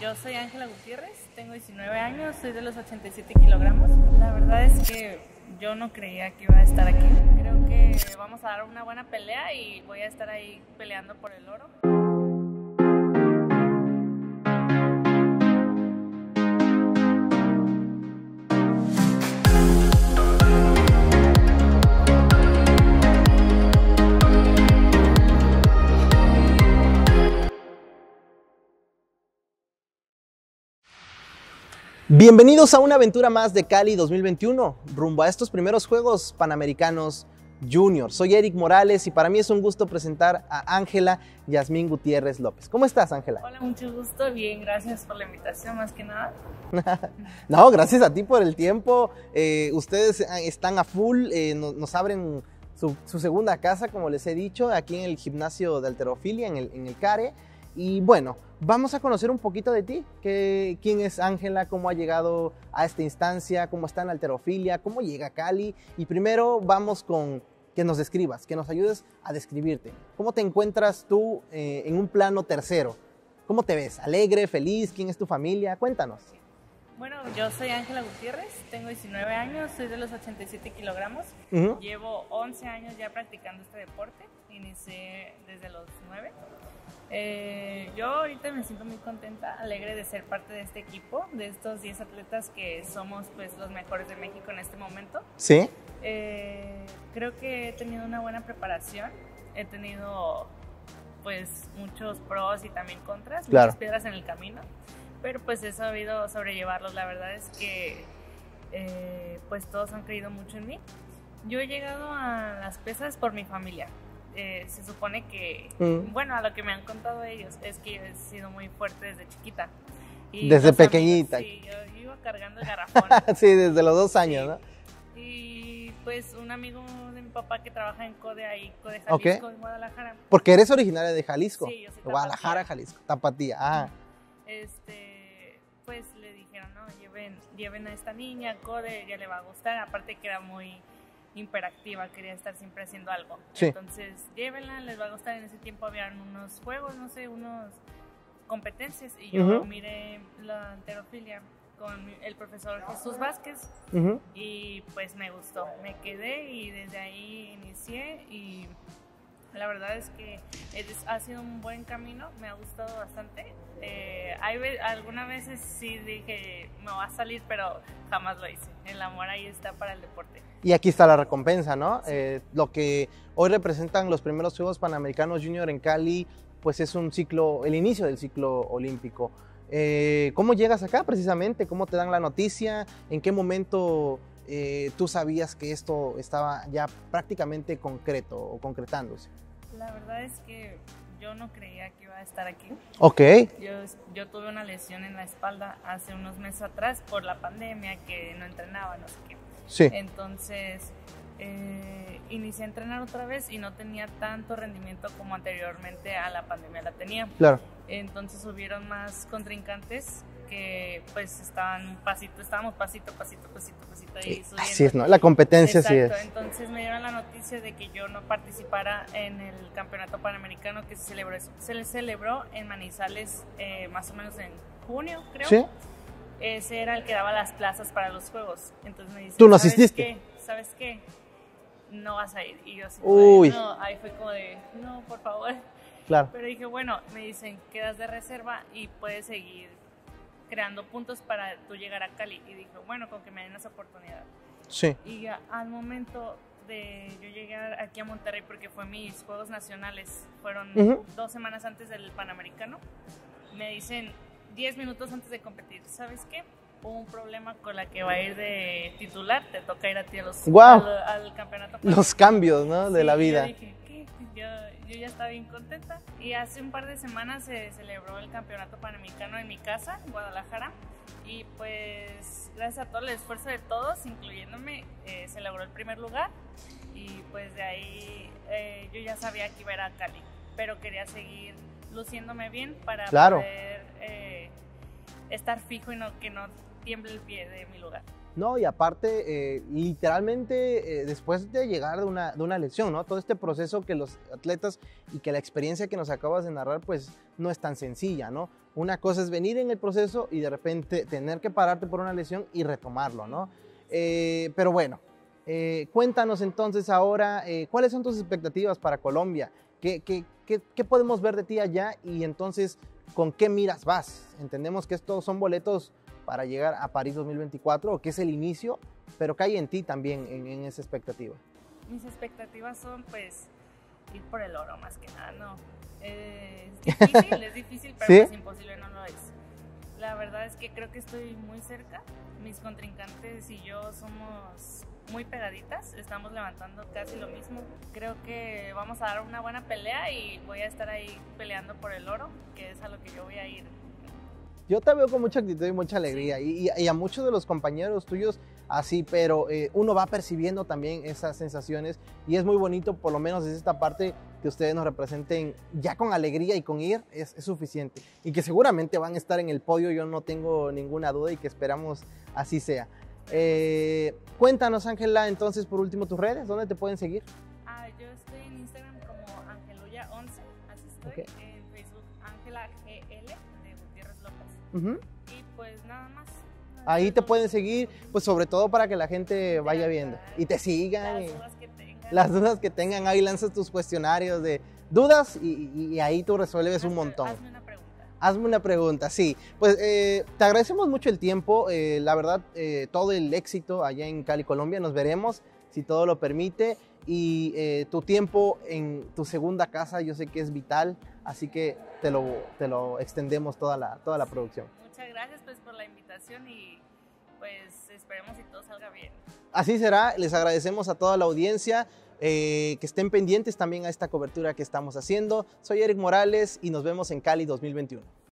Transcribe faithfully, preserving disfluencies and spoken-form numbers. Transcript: yo soy Ángela Gutiérrez, tengo diecinueve años, soy de los ochenta y siete kilogramos. La verdad es que yo no creía que iba a estar aquí. Creo que vamos a dar una buena pelea y voy a estar ahí peleando por el oro. Bienvenidos a una aventura más de Cali dos mil veintiuno, rumbo a estos primeros Juegos Panamericanos Junior. Soy Eric Morales y para mí es un gusto presentar a Ángela Yasmín Gutiérrez López. ¿Cómo estás, Ángela? Hola, mucho gusto. Bien, gracias por la invitación, más que nada. No, gracias a ti por el tiempo. Eh, ustedes están a full, eh, nos, nos abren su, su segunda casa, como les he dicho, aquí en el gimnasio de halterofilia, en el, en el CARE. Y bueno, vamos a conocer un poquito de ti, que, quién es Ángela, cómo ha llegado a esta instancia, cómo está en halterofilia, cómo llega a Cali. Y primero vamos con que nos describas, que nos ayudes a describirte. ¿Cómo te encuentras tú eh, en un plano tercero? ¿Cómo te ves? ¿Alegre, feliz? ¿Quién es tu familia? Cuéntanos. Bueno, yo soy Ángela Gutiérrez, tengo diecinueve años, soy de los ochenta y siete kilogramos. Uh-huh. Llevo once años ya practicando este deporte, inicié desde los nueve. Eh, yo ahorita me siento muy contenta, alegre de ser parte de este equipo, de estos diez atletas que somos pues los mejores de México en este momento. Sí. Eh, creo que he tenido una buena preparación, he tenido pues muchos pros y también contras, claro, muchas piedras en el camino, pero pues he sabido sobrellevarlos. La verdad es que eh, pues todos han creído mucho en mí. Yo he llegado a las pesas por mi familia. Eh, se supone que, mm. bueno, a lo que me han contado ellos, es que yo he sido muy fuerte desde chiquita. Y desde pequeñita. Amigos, sí, yo iba cargando el garrafón. Sí, desde los dos años, sí, ¿no? Y pues un amigo de mi papá que trabaja en CODE ahí, CODE Jalisco, okay, en Guadalajara. Porque eres originaria de Jalisco. Sí, yo soy tapatía. Guadalajara, Jalisco, tapatía, ah. Este, pues le dijeron, no, lleven, lleven a esta niña, CODE, ya le va a gustar, aparte que era muy hiperactiva, quería estar siempre haciendo algo, sí. Entonces llévenla, les va a gustar. En ese tiempo habían unos juegos, no sé, unos competencias y yo uh-huh. miré la halterofilia con el profesor Jesús Vázquez uh-huh. y pues me gustó, me quedé y desde ahí inicié y la verdad es que ha sido un buen camino, me ha gustado bastante. Eh, hay, algunas veces sí dije, me va a salir, pero jamás lo hice. El amor ahí está para el deporte. Y aquí está la recompensa, ¿no? Sí. Eh, lo que hoy representan los primeros Juegos Panamericanos Junior en Cali, pues es un ciclo, el inicio del ciclo olímpico. Eh, ¿Cómo llegas acá precisamente? ¿Cómo te dan la noticia? ¿En qué momento eh, tú sabías que esto estaba ya prácticamente concreto o concretándose? La verdad es que yo no creía que iba a estar aquí. Ok. Yo, yo tuve una lesión en la espalda hace unos meses atrás por la pandemia, que no entrenaba, no sé qué. Sí. Entonces, eh, inicié a entrenar otra vez y no tenía tanto rendimiento como anteriormente a la pandemia la tenía. Claro. Entonces, hubieron más contrincantes que pues estaban pasito, estábamos pasito, pasito, pasito, pasito. Y así es, ¿no? La competencia. Exacto, así es. Entonces me dieron la noticia de que yo no participara en el campeonato panamericano que se celebró, se celebró en Manizales eh, más o menos en junio, creo. Sí. Ese era el que daba las plazas para los juegos. Entonces me dicen, ¿tú no asististe? ¿Sabes qué? ¿Sabes qué? No vas a ir. Y yo así, uy. No, ahí fue como de, no, por favor. Claro. Pero dije, bueno, me dicen, quedas de reserva y puedes seguir creando puntos para tú llegar a Cali. Y dije, bueno, con que me den esa oportunidad. Sí. Y ya, al momento de yo llegar aquí a Monterrey, porque fue mis Juegos Nacionales, fueron uh-huh. dos semanas antes del Panamericano, me dicen diez minutos antes de competir, ¿sabes qué? Hubo un problema con la que va a ir de titular, te toca ir a ti a los, wow. al, al campeonato. Los cambios, ¿no? De sí, la vida. Yo dije, ¿qué? Yo, yo ya estaba bien contenta. Y hace un par de semanas se celebró el campeonato panamericano en mi casa, en Guadalajara. Y pues gracias a todo el esfuerzo de todos, incluyéndome, eh, se logró el primer lugar. Y pues de ahí eh, yo ya sabía que iba a ir a Cali, pero quería seguir luciéndome bien para claro. poder eh, estar fijo y no, que no tiemble el pie de mi lugar. No, y aparte, eh, literalmente, eh, después de llegar de una, de una lesión, ¿no? Todo este proceso que los atletas y que la experiencia que nos acabas de narrar, pues, no es tan sencilla, ¿no? Una cosa es venir en el proceso y de repente tener que pararte por una lesión y retomarlo, ¿no? Eh, pero bueno, eh, cuéntanos entonces ahora, eh, ¿cuáles son tus expectativas para Colombia? ¿Qué, qué, qué, qué podemos ver de ti allá? Y entonces, ¿con qué miras vas? Entendemos que estos son boletos para llegar a París dos mil veinticuatro, que es el inicio, pero ¿qué hay en ti también en, en esa expectativa? Mis expectativas son, pues, ir por el oro más que nada, ¿no? Eh, es difícil, es difícil, pero ¿sí? Pues imposible no lo es. La verdad es que creo que estoy muy cerca. Mis contrincantes y yo somos muy pegaditas, estamos levantando casi lo mismo. Creo que vamos a dar una buena pelea y voy a estar ahí peleando por el oro, que es a lo que yo voy a ir. Yo te veo con mucha actitud y mucha alegría, sí. y, y a muchos de los compañeros tuyos así, pero eh, uno va percibiendo también esas sensaciones y es muy bonito, por lo menos desde esta parte, que ustedes nos representen ya con alegría y con ir, es, es suficiente. Y que seguramente van a estar en el podio, yo no tengo ninguna duda y que esperamos así sea. Eh, cuéntanos, Ángela, entonces por último tus redes, ¿dónde te pueden seguir? Ah, yo estoy en Instagram como Angeloya once, así estoy, okay. En Facebook Ángela G L de Gutiérrez López. Uh-huh. Y pues nada más. Ahí te pueden seguir, pues sobre todo para que la gente vaya viendo y te sigan. Las dudas que tengan. Las dudas que tengan, ahí lanzas tus cuestionarios de dudas y, y, y ahí tú resuelves hazme, un montón. Hazme una pregunta. Hazme una pregunta, sí. Pues eh, te agradecemos mucho el tiempo, eh, la verdad, eh, todo el éxito allá en Cali, Colombia. Nos veremos, si todo lo permite. Y eh, tu tiempo en tu segunda casa yo sé que es vital, así que te lo, te lo extendemos toda la, toda la producción. Muchas gracias pues por la invitación y pues esperemos que todo salga bien. Así será, les agradecemos a toda la audiencia, eh, que estén pendientes también a esta cobertura que estamos haciendo. Soy Eric Morales y nos vemos en Cali dos mil veintiuno.